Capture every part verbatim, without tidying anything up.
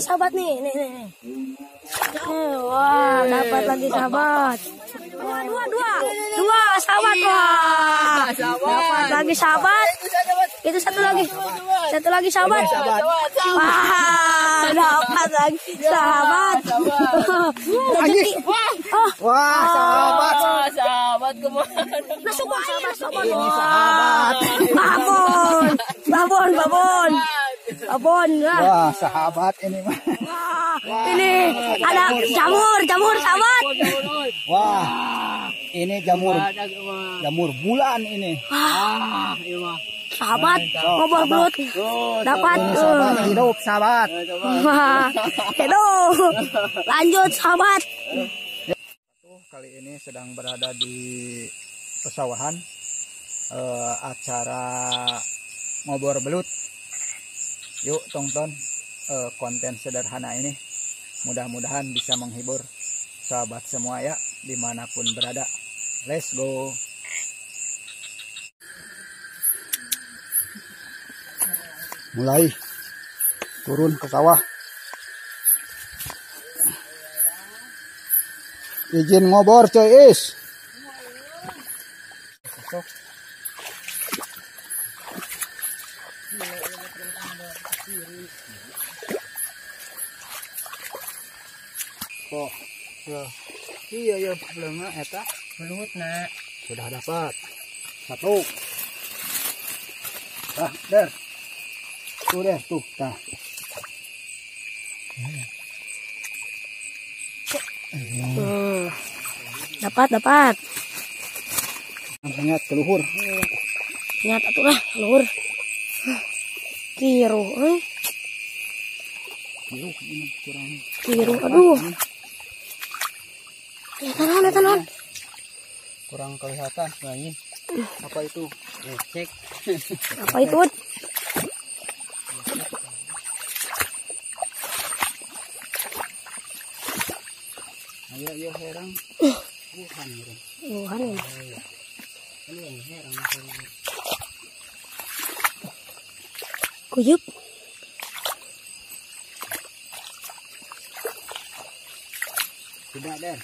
nih sahabat nih, nih nih nih. Wah, dapat lagi sahabat. Dua, dua, dua, dua sahabat. Wah, dapat lagi sahabat. Itu satu lagi, satu lagi sahabat. Wah, dapat lagi sahabat. Rezeki. Wah, sahabat, sahabat kemana? Masuk sahabat, sahabat. Ini sahabat. Babon, babon, babon. Babon lah. Wah, sahabat ini mah. Wah, ini ada jamur, jamur sahabat. Wah, ini jamur, jamur bulan ini. Wah, sahabat, ngobrol belut, dapat. Hidup sahabat. Hidup. Lanjut sahabat. Kali ini sedang berada di pesawahan, eh, acara ngobrol belut. Yuk tonton uh, konten sederhana ini, mudah-mudahan bisa menghibur sahabat semua ya, dimanapun berada. Let's go. Mulai turun ke sawah. Izin ngobor coy is. Oh, ya. Iya ya, belum eta belut nak. Sudah dapat satu. Dah, der. Tuh deh, tuh, dah. Tuh. Dapat, dapat. Nyat keluhur. Nyat atulah keluhur. Kiru, eh. Kiru ini kurang. Kiru, aduh. Tahan, tahan. Kurang kelihatan lagi. Apa itu? Cek. Apa itu? Ayo, ayo herang. Bukan, herang. Bukan. Ini herang. Kuyup. Tidak deh.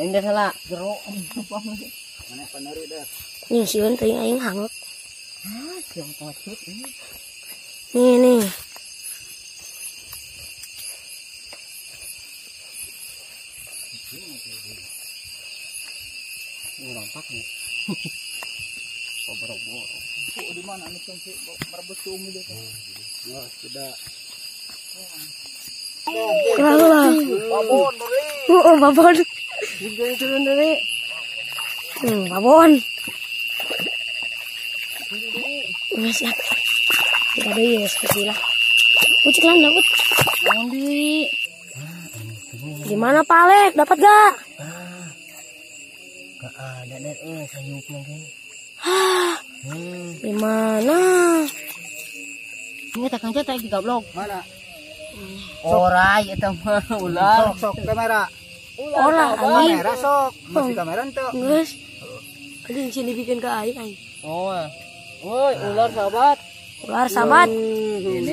Ini dah salah jeruk apa macam mana penari dah. Ni siun tering ayang hangat. Ah, siang pengacut ini. Ni ni. Orang pak ni. Berobor. Oh di mana ni sampai merebut umi dia tu? Wah tidak. Bawa. Babon beri. Oh babon. Jangan turun dari. Hmm, babon. Masih ada. Tidak ada ya, seperti lah. Ucik lan dapat. Mandi. Gimana Pak Alek? Dapat gak? Ah, gak ada net. Eh, sayup lagi. Hah. Gimana? Ini tak kanca tak tiga blok. Mana? Orang itu mah ular. Sok kamera. Orang angin rasok masih kamera ente guys kalian sini bikin ke air air oh woi ular sahabat ular sahabat ini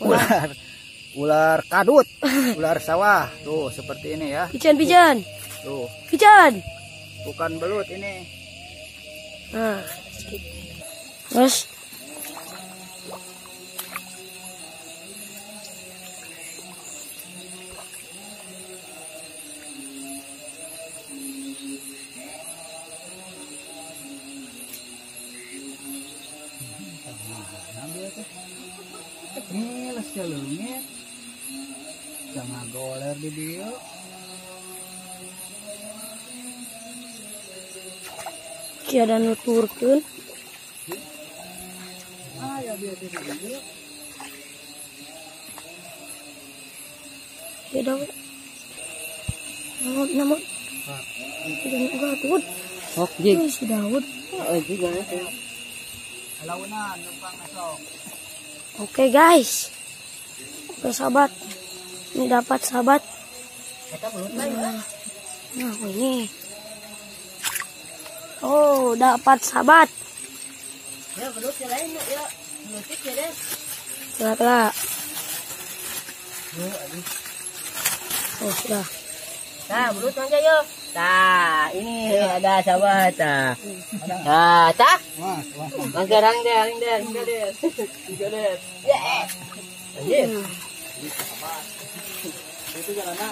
ular ular kadut ular sawah tuh seperti ini ya pijan pijan tuh pijan bukan belut ini nah guys celungnya sama goler di dia kiada nuturkeun aya dia di dia dia dong namun namun ini juga Daud sok jig si Daud heeh juga ya alaunan numpang masuk oke guys. Oke sahabat, ini dapat sahabat. Nah, nah ini, oh dapat sahabat. Ya belut yang lain ya, belutik ya deh. Lihatlah. Oh, sudah. Nah, belut aja yuk. Nah, ini ada sahabat. Nah, nah, tak? Wah, wah. Mangkerang deh, ring deh, tinggal deh. Tinggal deh. Ya. Anjir. Itu jalannya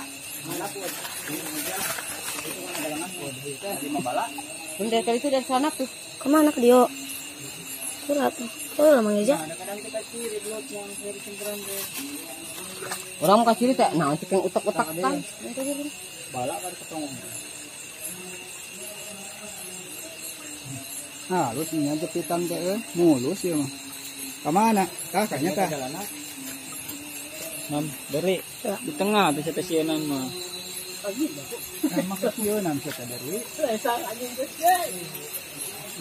mana pun. Itu mana jalannya pun. Lima bala. Bunda kali itu dari sana tuh. Kemana ke dia? Kurang tuh. Oh, lama aja. Orang kasih cerita, nah cek yang utak-utak kan. Balak baru ketemu. Nah, lu sini aja pitan teh, mulus ya mah. Kemana? Kah, kayaknya kah? Nam, dari di tengah bisa tesienan mah. Lagi dah. Mak tesienan kita dari. Saya lagi tesien.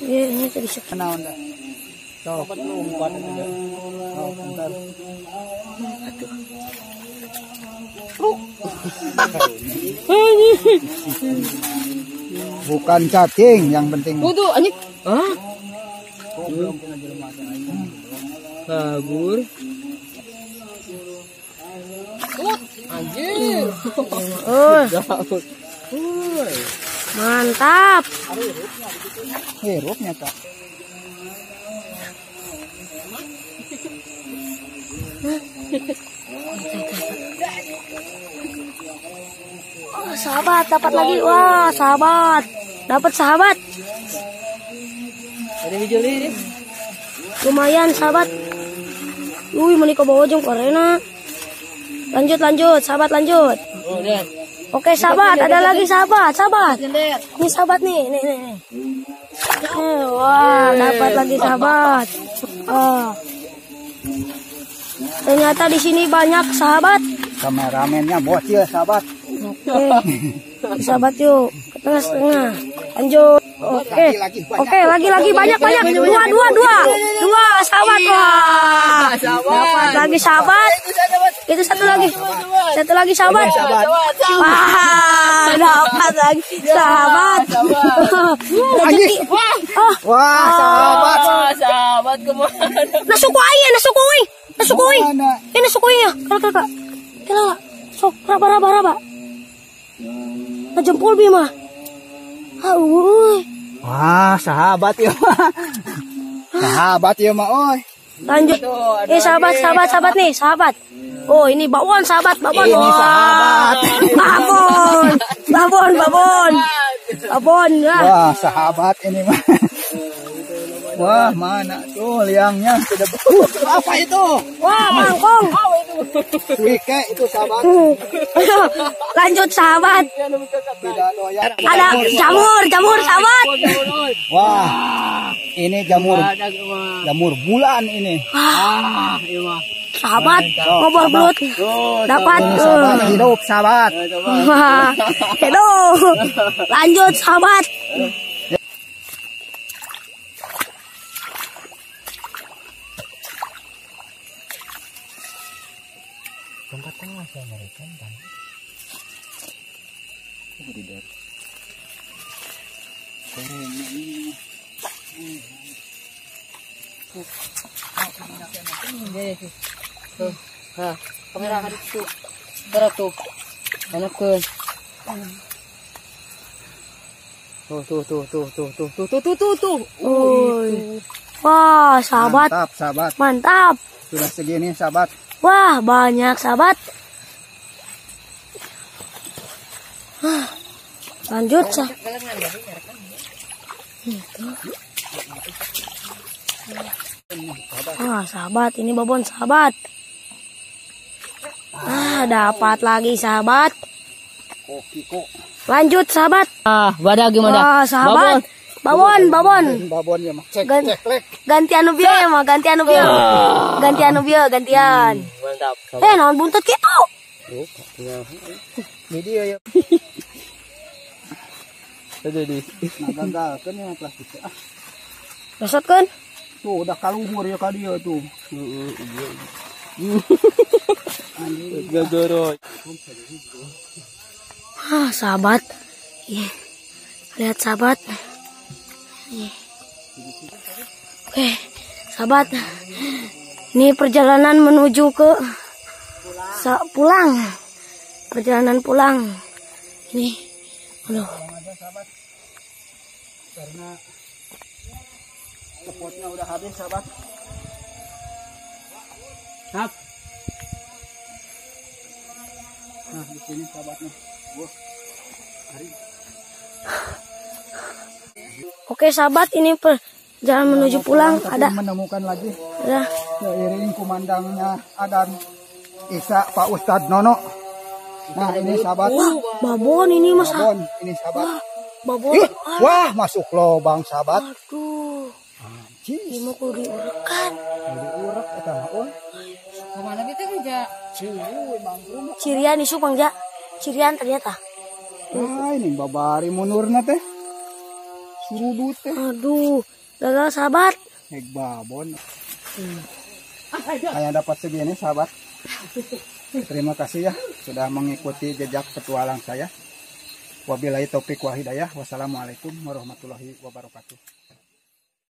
Iya, ini tadi kenal dah. Coba umpan juga. Oh, bentar. Bukan cacing yang penting. Waduh, anjing. Hah? Bagur. Anjir. Oh. Mantap. Herupnya, Kak. Oh, sahabat dapat lagi. Wah, sahabat dapat sahabat. Lumayan sahabat. Wih, menikah bawa jong korena. Lanjut lanjut sahabat lanjut. Oke sahabat, ada lagi sahabat sahabat. Ini sahabat nih nih nih. Eh, wah, dapat lagi sahabat. Oh. Ternyata di sini banyak sahabat. Kameramennya bocil sahabat. Oke. Sahabat yuk. Tengah tengah. Lanjut. Oke. Oke, lagi-lagi banyak-banyak. Dua, dua, dua. Dua sahabat. Wah. Sahabat. Lagi sahabat. Itu satu lagi. Satu lagi sahabat. Wah, dapat lagi sahabat. Rezeki. Wah, sahabat. Sahabat kemana? Nasuk aja, nasuk kuih. Nasuk kuih. Ini nasuk kuih ya. Kakak-kakak. Kelala. Sok raba-raba-raba. Najempul bima. Auuuy. Wah, sahabat ya. Sahabat ya, ma oi. Lanjut. Ini sahabat, sahabat, sahabat nih, sahabat. Oh, ini bakwan sahabat, bakwan. Ini sahabat. Babon. Babon, babon. Babon ya. Wah, sahabat ini mah. Wah, mana tuh liangnya sudah beku. Apa itu? Wah, mangkong. Wike itu sahabat. Lanjut sahabat. Ada jamur, jamur sahabat. Wah, ini jamur. Jamur bulan ini. Ah, sahabat, ngobor belut. Dapat. Hidup sahabat. Hidup. Lanjut sahabat. Tempat tengah saya mereka kan. Oh, tidak. Tuh, ha, kamera hari itu beratuk. Enak kan? Tuh, tuh, tuh, tuh, tuh, tuh, tuh, tuh, tuh, tuh, tuh. Wah, sahabat. Mantap, sahabat. Mantap. Sudah segini, sahabat. Wah, banyak sahabat. Lanjut sah. Wah, sahabat, ini babon sahabat. Ah, dapat lagi sahabat. Lanjut sahabat. Ah, wadah gimana? Wah, sahabat. Babon, babon. Babon ya mah. Cek, cek, cek. Gantian ubio ya mah, gantian ubio. Gantian ubio, gantian. Mantap. Eh, naon buntut kita. Media ya. Jadi, gagal kan yang plastik. Ah. Resot kan? Tuh udah kalumur ya ka dia tuh. Heeh, ubio. Gagal. Ah, sahabat. Lihat sahabat. Oke, sahabat. Ini perjalanan menuju ke pulang, perjalanan pulang ini. Aduh, karena supportnya udah habis, sahabat. Hap. Nah, di sini sahabatnya. Wah. Oke sahabat, ini per jalan nah, menuju pulang. Ada menemukan lagi. Ada. Seiring kumandangnya Adan Isa Pak Ustadz Nono. Nah ini sahabat. Wah, babon ini mas. Babon ini sahabat. Wah, babon. Ih, wah masuk lubang sahabat. Aduh. Ini mau kudu diurekan. Diurek eta naon? Kemana kita kerja? Cirian isu pangja. Cirian ternyata. Nah ini babari munurna teh. Surudut teh. Aduh, gagal sahabat. Hek babon. Hmm. Hanya dapat segini sahabat. Terima kasih ya sudah mengikuti jejak petualang saya. Wabillahi taufik wa hidayah. Wassalamualaikum warahmatullahi wabarakatuh.